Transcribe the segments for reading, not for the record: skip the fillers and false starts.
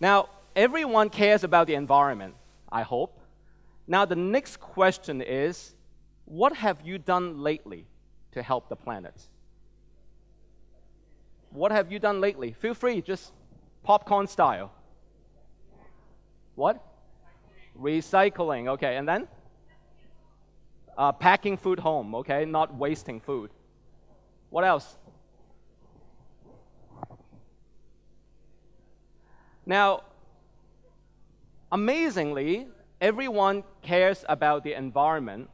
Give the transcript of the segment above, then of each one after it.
Now, everyone cares about the environment, I hope. Now, the next question is, what have you done lately to help the planet? What have you done lately? Feel free, just popcorn style. What? Recycling, okay, and then? Packing food home, okay, not wasting food. What else? Now, amazingly, everyone cares about the environment,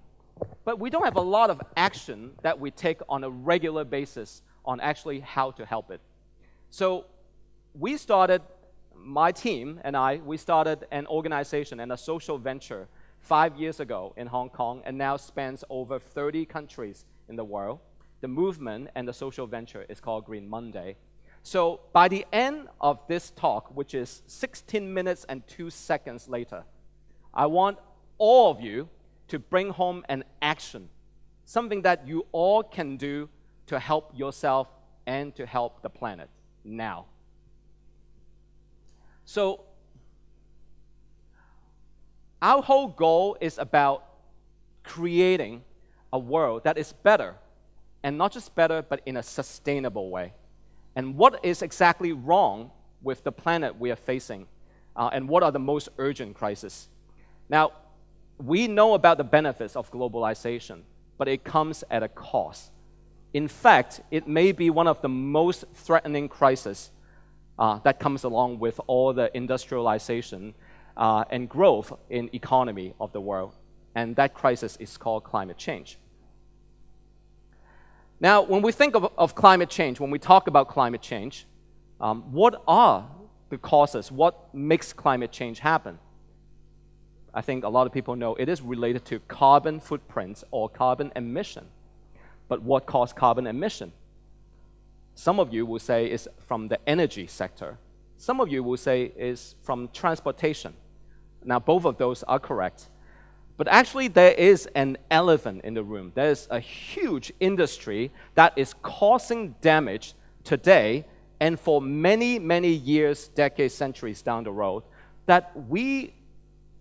but we don't have a lot of action that we take on a regular basis on actually how to help it. So we started, my team and I, we started an organization and a social venture 5 years ago in Hong Kong and now spans over 30 countries in the world. The movement and the social venture is called Green Monday. So by the end of this talk, which is 16 minutes and 2 seconds later, I want all of you to bring home an action, something that you all can do to help yourself and to help the planet now. So our whole goal is about creating a world that is better, and not just better, but in a sustainable way. And what is exactly wrong with the planet we are facing, and what are the most urgent crises? Now, we know about the benefits of globalization, but it comes at a cost. In fact, it may be one of the most threatening crises that comes along with all the industrialization and growth in economy of the world. And that crisis is called climate change. Now, when we think of climate change, when we talk about climate change, what are the causes? What makes climate change happen? I think a lot of people know it is related to carbon footprints or carbon emission. But what caused carbon emission? Some of you will say it's from the energy sector. Some of you will say it's from transportation. Now, both of those are correct. But actually, there is an elephant in the room. There is a huge industry that is causing damage today and for many, many years, decades, centuries down the road that we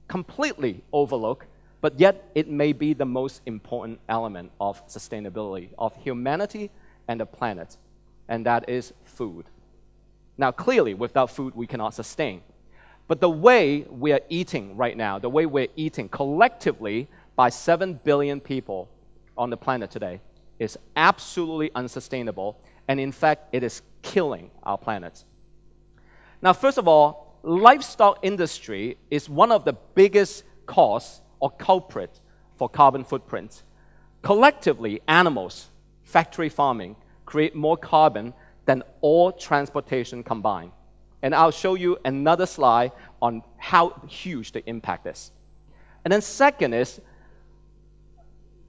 completely overlook, but yet it may be the most important element of sustainability, of humanity and the planet, and that is food. Now, clearly, without food, we cannot sustain. But the way we are eating right now, the way we're eating collectively by 7 billion people on the planet today is absolutely unsustainable, and in fact, it is killing our planet. Now, first of all, livestock industry is one of the biggest cause or culprit for carbon footprint. Collectively, animals, factory farming, create more carbon than all transportation combined. And I'll show you another slide on how huge the impact is. And then second is,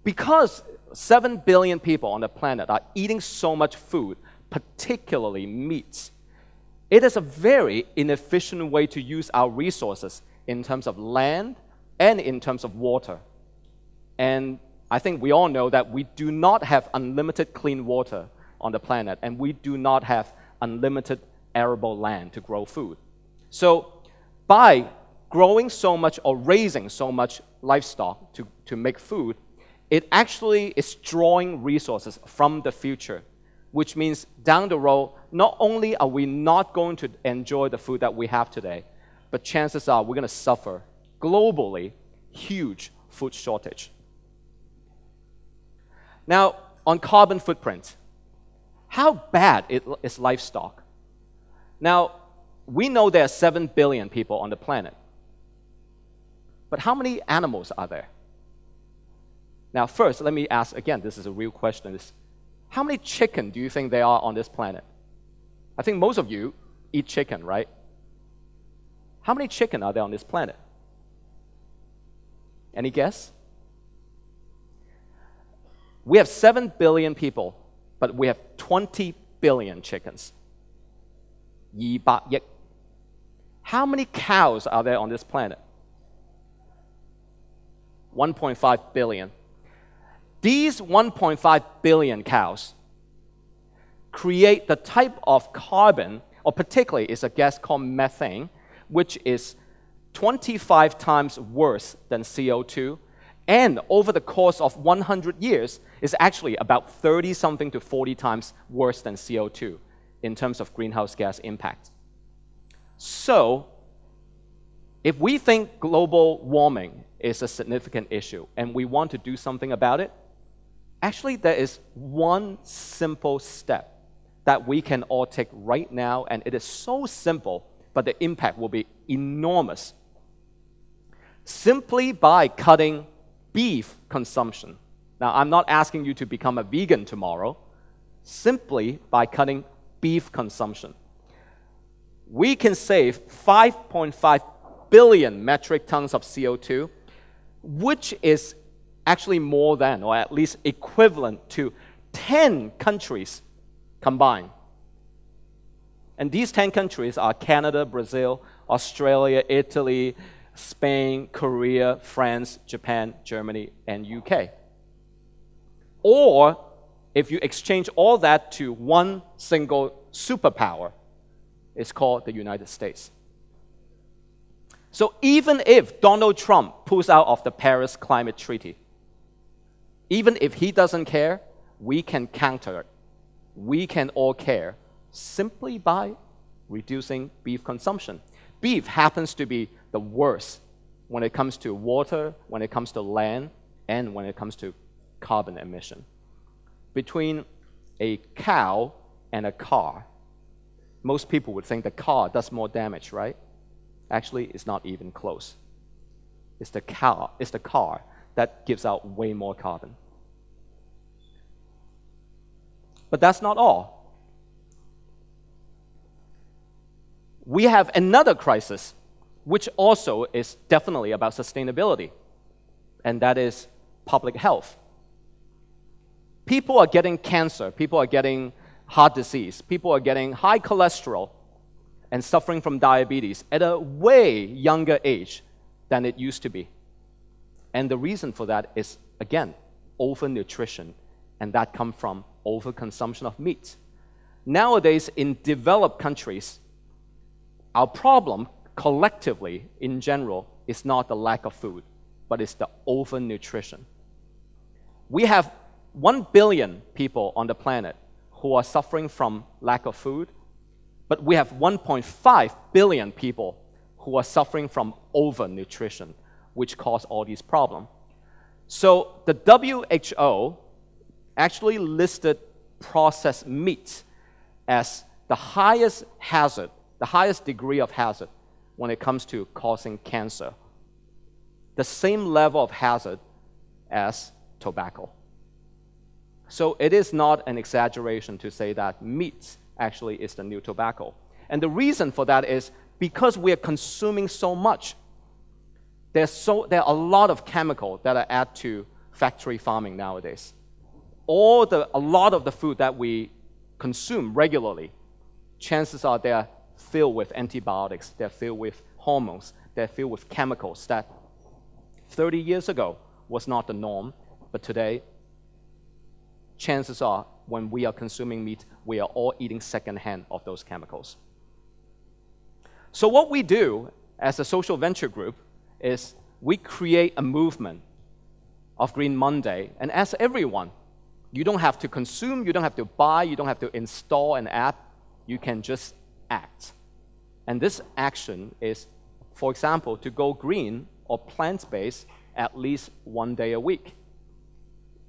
because 7 billion people on the planet are eating so much food, particularly meats, it is a very inefficient way to use our resources in terms of land and in terms of water. And I think we all know that we do not have unlimited clean water on the planet, and we do not have unlimited arable land to grow food. So by growing so much or raising so much livestock to make food, it actually is drawing resources from the future, which means down the road, not only are we not going to enjoy the food that we have today, but chances are we're going to suffer globally huge food shortage. Now, on carbon footprint, how bad is livestock? Now, we know there are 7 billion people on the planet. But how many animals are there? Now, first, let me ask again, this is a real question. How many chicken do you think there are on this planet? I think most of you eat chicken, right? How many chicken are there on this planet? Any guess? We have 7 billion people, but we have 20 billion chickens. 200 亿. How many cows are there on this planet? 1.5 billion. These 1.5 billion cows create the type of carbon, or particularly it's a gas called methane, which is 25 times worse than CO2, and over the course of 100 years is actually about 30-something to 40 times worse than CO2 in terms of greenhouse gas impact. So, if we think global warming is a significant issue and we want to do something about it, actually there is one simple step that we can all take right now, and it is so simple, but the impact will be enormous. Simply by cutting beef consumption. Now, I'm not asking you to become a vegan tomorrow. Simply by cutting beef consumption, we can save 5.5 billion metric tons of CO2, which is actually more than, or at least equivalent to, 10 countries combined. And these 10 countries are Canada, Brazil, Australia, Italy, Spain, Korea, France, Japan, Germany, and UK. Or, if you exchange all that to one single superpower, it's called the United States. So even if Donald Trump pulls out of the Paris Climate Treaty, even if he doesn't care, we can counter it. We can all care simply by reducing beef consumption. Beef happens to be the worst when it comes to water, when it comes to land, and when it comes to carbon emission. Between a cow and a car, most people would think the car does more damage, right? Actually, it's not even close. It's the car that gives out way more carbon. But that's not all. We have another crisis, which also is definitely about sustainability, and that is public health. People are getting cancer, people are getting heart disease, people are getting high cholesterol and suffering from diabetes at a way younger age than it used to be. And the reason for that is, again, overnutrition, and that comes from overconsumption of meat. Nowadays, in developed countries, our problem collectively, in general, is not the lack of food, but it's the overnutrition. We have 1 billion people on the planet who are suffering from lack of food, but we have 1.5 billion people who are suffering from overnutrition, which cause all these problems. So the WHO actually listed processed meat as the highest hazard, the highest degree of hazard when it comes to causing cancer. The same level of hazard as tobacco. So it is not an exaggeration to say that meat actually is the new tobacco. And the reason for that is because we are consuming so much. There are a lot of chemicals that are added to factory farming nowadays. A lot of the food that we consume regularly, chances are they are filled with antibiotics, they're filled with hormones, they're filled with chemicals that 30 years ago was not the norm, but today, chances are when we are consuming meat, we are all eating secondhand of those chemicals. So what we do as a social venture group is we create a movement of Green Monday and ask everyone, you don't have to consume, you don't have to buy, you don't have to install an app, you can just act. And this action is, for example, to go green or plant-based at least one day a week.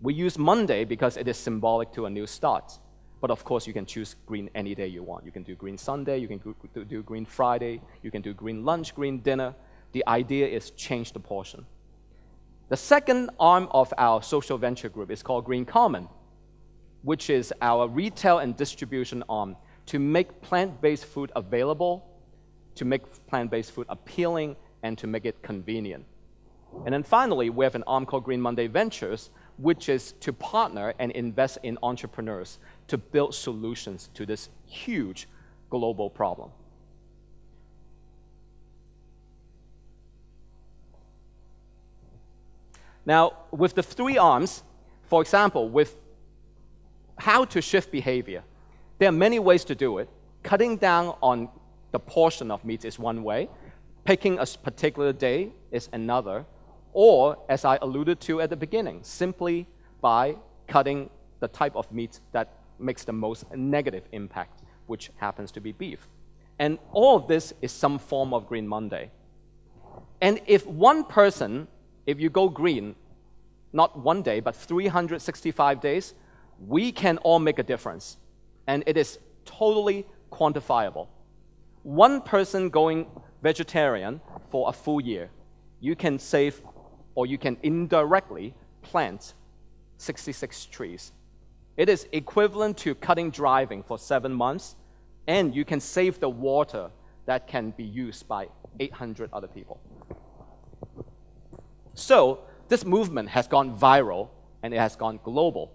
We use Monday because it is symbolic to a new start. But of course, you can choose green any day you want. You can do green Sunday, you can do green Friday, you can do green lunch, green dinner. The idea is change the portion. The second arm of our social venture group is called Green Common, which is our retail and distribution arm, to make plant-based food available, to make plant-based food appealing, and to make it convenient. And then finally, we have an arm called Green Monday Ventures, which is to partner and invest in entrepreneurs to build solutions to this huge global problem. Now, with the three arms, for example, with how to shift behavior, there are many ways to do it. Cutting down on the portion of meat is one way, picking a particular day is another, or, as I alluded to at the beginning, simply by cutting the type of meat that makes the most negative impact, which happens to be beef. And all of this is some form of Green Monday. And if one person, if you go green, not one day, but 365 days, we can all make a difference. And it is totally quantifiable. One person going vegetarian for a full year, you can save, or you can indirectly plant 66 trees. It is equivalent to cutting driving for 7 months, and you can save the water that can be used by 800 other people. So this movement has gone viral, and it has gone global.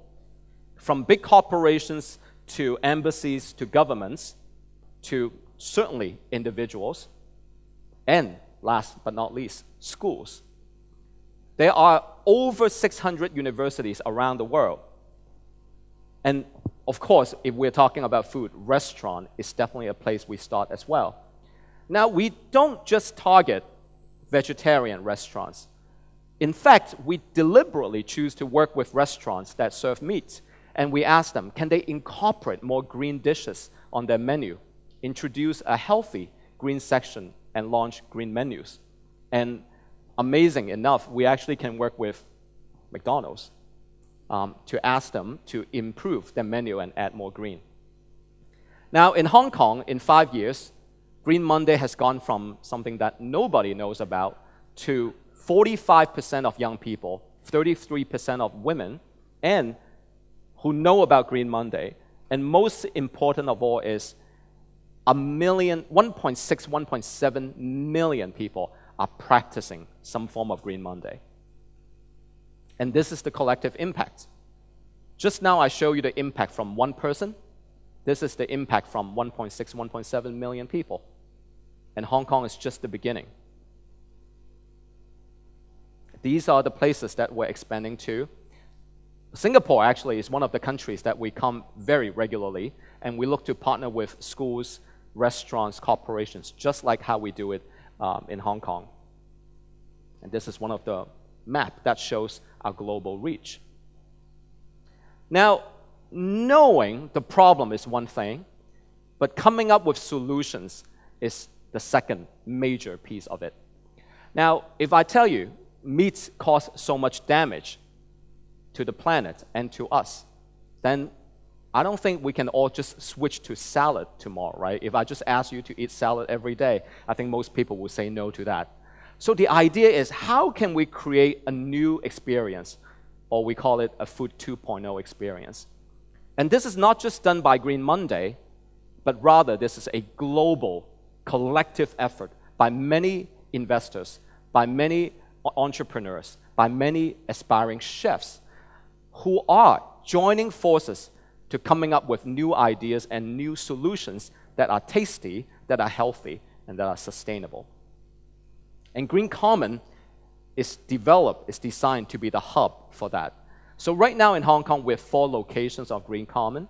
From big corporations to embassies to governments to certainly individuals, and last but not least, schools. There are over 600 universities around the world. And of course, if we're talking about food, restaurant is definitely a place we start as well. Now, we don't just target vegetarian restaurants. In fact, we deliberately choose to work with restaurants that serve meat, and we ask them, can they incorporate more green dishes on their menu, introduce a healthy green section, and launch green menus. And amazing enough, we actually can work with McDonald's to ask them to improve their menu and add more green. Now, in Hong Kong, in 5 years, Green Monday has gone from something that nobody knows about to 45% of young people, 33% of women, and who know about Green Monday. And most important of all is 1.7 million people are practicing some form of Green Monday. And this is the collective impact. Just now I show you the impact from one person. This is the impact from 1.7 million people. And Hong Kong is just the beginning. These are the places that we're expanding to. Singapore actually is one of the countries that we come very regularly, and we look to partner with schools, restaurants, corporations, just like how we do it in Hong Kong. And this is one of the maps that shows our global reach. Now, knowing the problem is one thing, but coming up with solutions is the second major piece of it. Now, if I tell you meat causes so much damage to the planet and to us, then I don't think we can all just switch to salad tomorrow, right? If I just ask you to eat salad every day, I think most people will say no to that. So the idea is, how can we create a new experience, or we call it a Food 2.0 experience? And this is not just done by Green Monday, but rather this is a global collective effort by many investors, by many entrepreneurs, by many aspiring chefs who are joining forces to coming up with new ideas and new solutions that are tasty, that are healthy, and that are sustainable. And Green Common is developed, is designed to be the hub for that. So right now in Hong Kong, we have 4 locations of Green Common.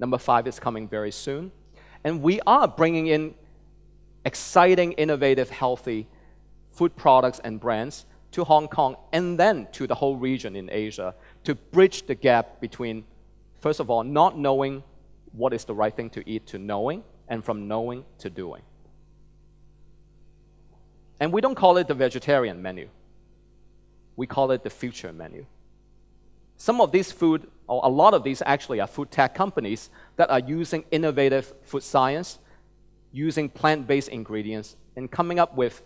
Number 5 is coming very soon. And we are bringing in exciting, innovative, healthy food products and brands to Hong Kong and then to the whole region in Asia to bridge the gap between, first of all, not knowing what is the right thing to eat to knowing, and from knowing to doing. And we don't call it the vegetarian menu. We call it the future menu. Some of these food, or a lot of these actually, are food tech companies that are using innovative food science, using plant-based ingredients, and coming up with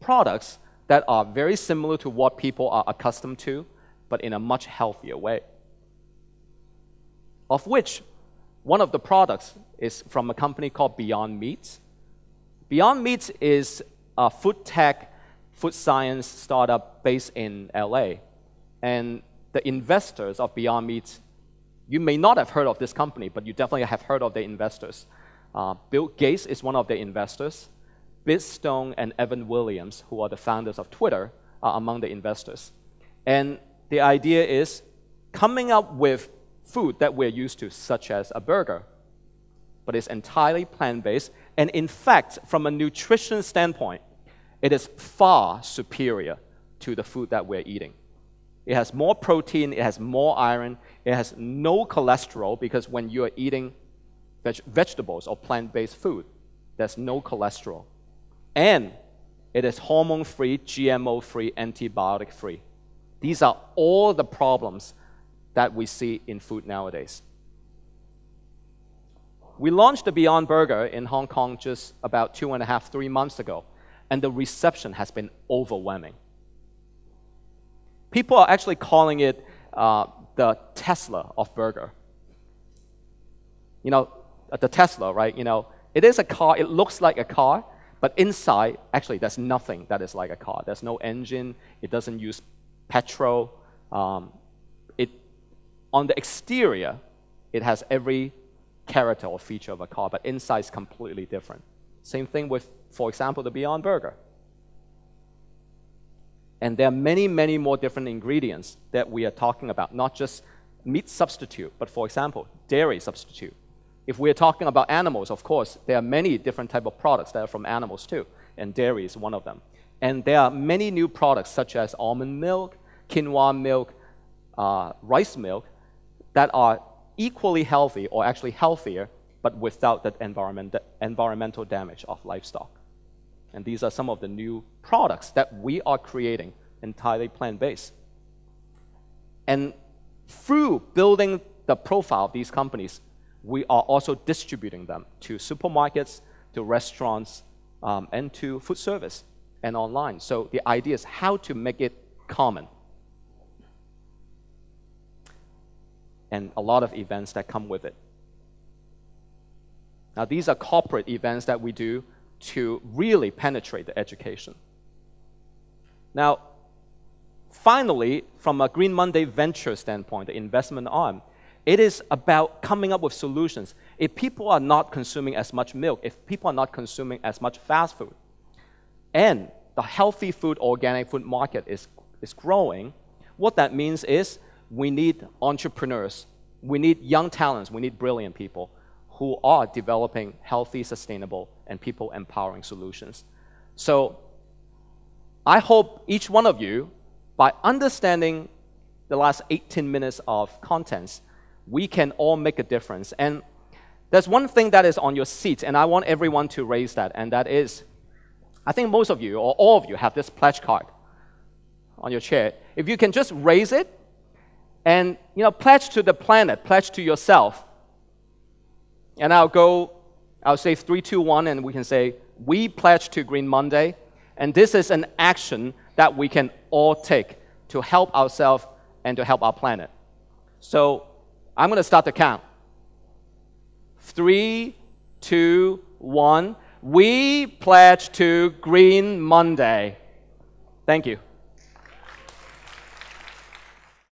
products that are very similar to what people are accustomed to, but in a much healthier way. Of which, one of the products is from a company called Beyond Meat. Beyond Meat is a food tech, food science startup based in LA. And the investors of Beyond Meat, you may not have heard of this company, but you definitely have heard of the investors. Bill Gates is one of the investors. Bitstone and Evan Williams, who are the founders of Twitter, are among the investors. And the idea is coming up with food that we're used to, such as a burger, but it's entirely plant-based And in fact, from a nutrition standpoint, it is far superior to the food that we're eating. It has more protein, it has more iron, it has no cholesterol, because when you are eating vegetables or plant-based food, there's no cholesterol. And it is hormone-free, GMO-free, antibiotic-free. These are all the problems that we see in food nowadays. We launched the Beyond Burger in Hong Kong just about 2.5 to 3 months ago, and the reception has been overwhelming. People are actually calling it the Tesla of burger. You know, the Tesla, right? You know, it is a car, it looks like a car, but inside, actually, there's nothing that is like a car. There's no engine, it doesn't use petrol. On the exterior, it has every character or feature of a car, but inside is completely different. Same thing with, for example, the Beyond Burger. And there are many, many more different ingredients that we are talking about, not just meat substitute, but for example, dairy substitute. If we're talking about animals, of course, there are many different types of products that are from animals too, and dairy is one of them. And there are many new products such as almond milk, quinoa milk, rice milk, that are equally healthy or actually healthier, but without that environmental damage of livestock. And these are some of the new products that we are creating entirely plant-based. And through building the profile of these companies, we are also distributing them to supermarkets, to restaurants, and to food service and online. So the idea is how to make it common. And a lot of events that come with it. Now, these are corporate events that we do to really penetrate the education. Now, finally, from a Green Monday venture standpoint, the investment arm, it is about coming up with solutions. If people are not consuming as much milk, if people are not consuming as much fast food, and the healthy food, organic food market is growing, what that means is we need entrepreneurs, we need young talents, we need brilliant people who are developing healthy, sustainable, and people-empowering solutions. So I hope each one of you, by understanding the last 18 minutes of contents, we can all make a difference. And there's one thing that is on your seat, and I want everyone to raise that, and that is, I think most of you, or all of you, have this pledge card on your chair. If you can just raise it, and you know, pledge to the planet, pledge to yourself. And I'll say 3, 2, 1, and we can say, we pledge to Green Monday, and this is an action that we can all take to help ourselves and to help our planet. So I'm going to start the count. 3, 2, 1. We pledge to Green Monday. Thank you.